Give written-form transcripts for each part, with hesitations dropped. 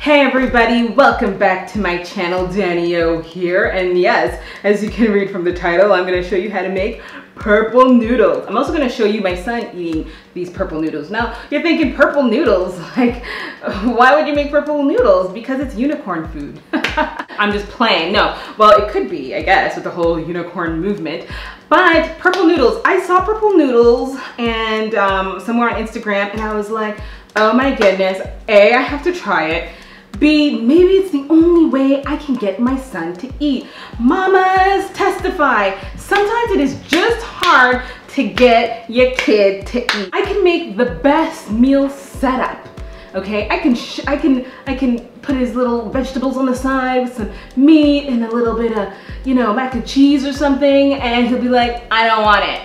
Hey everybody, welcome back to my channel. Danny O here, and yes, as you can read from the title, I'm going to show you how to make purple noodles. I'm also going to show you my son eating these purple noodles. Now, you're thinking purple noodles, like why would you make purple noodles? Because it's unicorn food. I'm just playing. No, well, it could be, I guess, with the whole unicorn movement. But purple noodles, I saw purple noodles and somewhere on Instagram, and I was like, oh my goodness, A, I have to try it. B, maybe it's the only way I can get my son to eat. Mamas, testify. Sometimes it is just hard to get your kid to eat. I can make the best meal setup. Okay, I can put his little vegetables on the side with some meat and a little bit of, you know, mac and cheese or something, and he'll be like, I don't want it.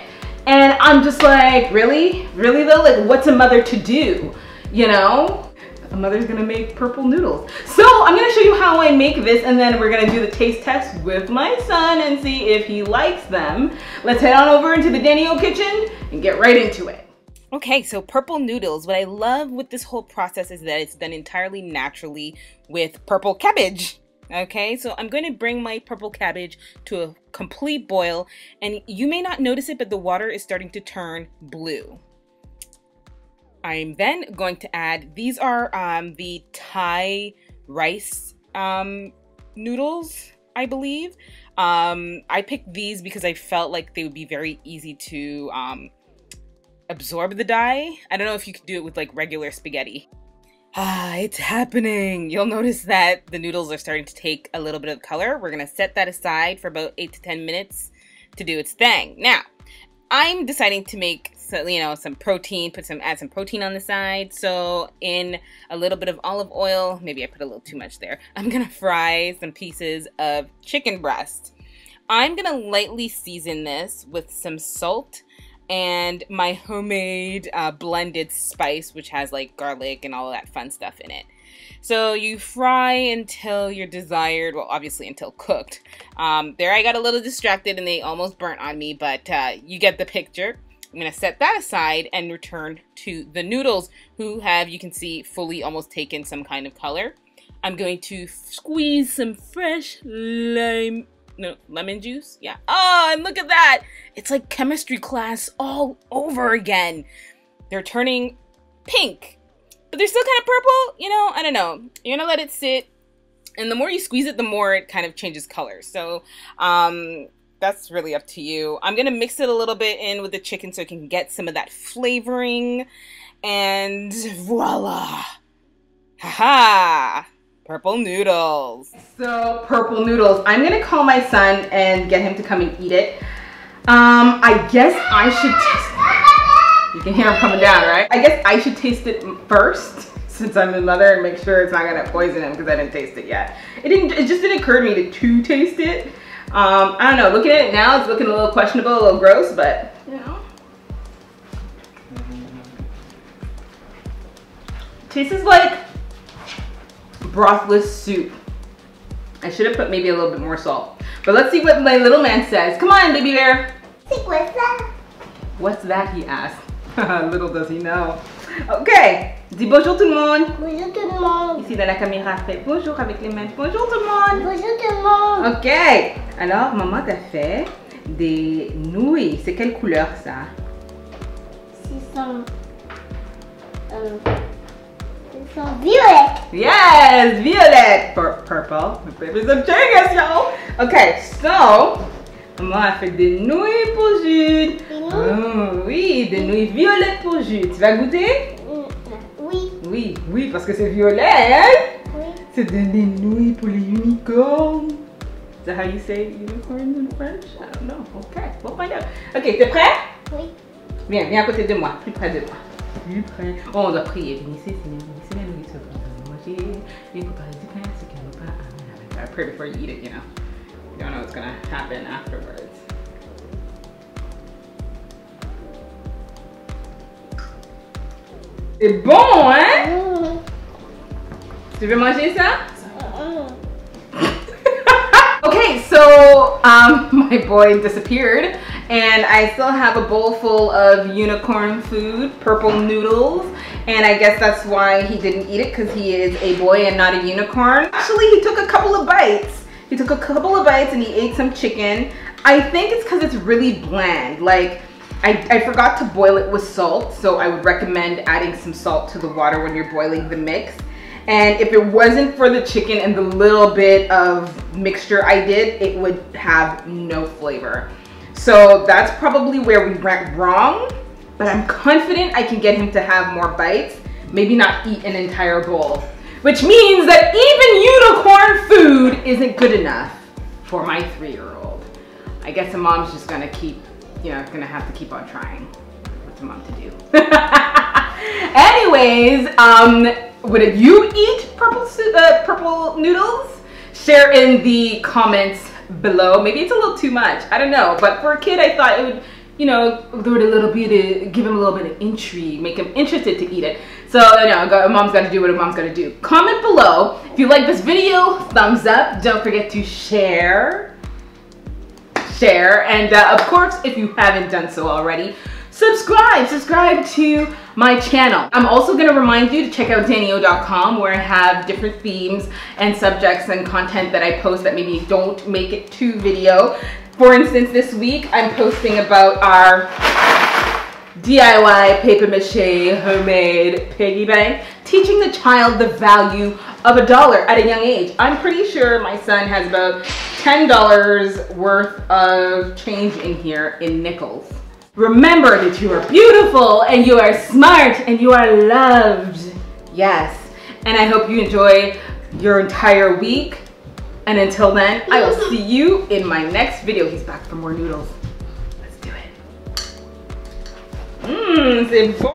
And I'm just like, really? Really though? Like, what's a mother to do, you know? A mother's gonna make purple noodles. So I'm gonna show you how I make this, and then we're gonna do the taste test with my son and see if he likes them. Let's head on over into the Danielle kitchen and get right into it. Okay, so purple noodles. What I love with this whole process is that it's done entirely naturally with purple cabbage. Okay, so I'm going to bring my purple cabbage to a complete boil, and you may not notice it, but the water is starting to turn blue. I'm then going to add, these are the Thai rice noodles, I believe. I picked these because I felt like they would be very easy to absorb the dye. I don't know if you could do it with like regular spaghetti. Ah, it's happening. You'll notice that the noodles are starting to take a little bit of color. We're gonna set that aside for about 8 to 10 minutes to do its thing. Now, I'm deciding to make, so, you know, some protein, add some protein on the side. So in a little bit of olive oil, maybe I put a little too much there. I'm gonna fry some pieces of chicken breast. I'm gonna lightly season this with some salt and my homemade blended spice, which has like garlic and all that fun stuff in it. So you fry until your desired, well, obviously until cooked. There I got a little distracted and they almost burnt on me, but you get the picture. I'm gonna set that aside and return to the noodles, who have, you can see, fully almost taken some kind of color. I'm going to squeeze some fresh lemon juice. Yeah. Oh, and look at that. It's like chemistry class all over again. They're turning pink, but they're still kind of purple. You know, I don't know. You're gonna let it sit. And the more you squeeze it, the more it kind of changes color. So that's really up to you. I'm gonna mix it a little bit in with the chicken so it can get some of that flavoring. And voila. Haha. Purple noodles. So purple noodles. I'm gonna call my son and get him to come and eat it. I guess I should taste it. You can hear him coming down, right? I guess I should taste it first, since I'm the mother, and make sure it's not gonna poison him, because I didn't taste it yet. It just didn't occur to me to taste it. I don't know, looking at it now, it's looking a little questionable, a little gross, but you know. It tastes like brothless soup. I should have put maybe a little bit more salt. But let's see what my little man says. Come on, baby bear. What's that? What's that, he asked. Little does he know. Okay. Dis bonjour tout le monde. Bonjour tout le monde. Ici dans la caméra, fait bonjour avec les mains. Bonjour tout le monde. Bonjour tout le monde. Ok. Alors, maman t'a fait des nouilles. C'est quelle couleur ça? C'est some... So violet. Yes, violet. Purple. The baby's obtaining, y'all. Okay, so maman a fait des nouilles pour jus. Oh, oui, des nouilles violettes pour jus. Tu vas goûter? Oui. Oui, oui, parce que c'est violet, hein? Oui. C'est des nouilles pour les unicornes. Is that how you say unicorn in French? I don't know. Okay, we'll find out. Okay, t'es prêt? Oui. Viens, viens à côté de moi, plus près de moi. Plus près. Oh, on doit prier. Venissez, Seigneur. I pray before you eat it, you know. You don't know what's gonna happen afterwards. C'est bon, hein? Tu veux manger ça? Okay, so my boy disappeared, And I still have a bowl full of unicorn food, purple noodles. And I guess that's why he didn't eat it, because he is a boy and not a unicorn. Actually, he took a couple of bites. He took a couple of bites and he ate some chicken. I think it's because it's really bland. Like, I forgot to boil it with salt, so I would recommend adding some salt to the water when you're boiling the mix. And if it wasn't for the chicken and the little bit of mixture I did, it would have no flavor. So that's probably where we went wrong, but I'm confident I can get him to have more bites, maybe not eat an entire bowl. Which means that even unicorn food isn't good enough for my 3-year-old. I guess the mom's just gonna keep, you know, gonna have to keep on trying. What's a mom to do? Anyways, would you eat purple noodles? Share in the comments below. Maybe it's a little too much, I don't know. But for a kid, I thought it would, you know, do it a little bit, give him a little bit of intrigue, make him interested to eat it. So, you know, mom's got to do what a mom's got to do. Comment below if you like this video. Thumbs up. Don't forget to share, and of course, if you haven't done so already, subscribe to my channel. I'm also going to remind you to check out danieo.com, where I have different themes and subjects and content that I post that maybe don't make it to video. For instance, this week I'm posting about our DIY paper mache homemade piggy bank, teaching the child the value of $1 at a young age. I'm pretty sure my son has about $10 worth of change in here in nickels. Remember that you are beautiful and you are smart and you are loved. Yes. And I hope you enjoy your entire week. And until then, I will see you in my next video. He's back for more noodles. Let's do it. Mmm,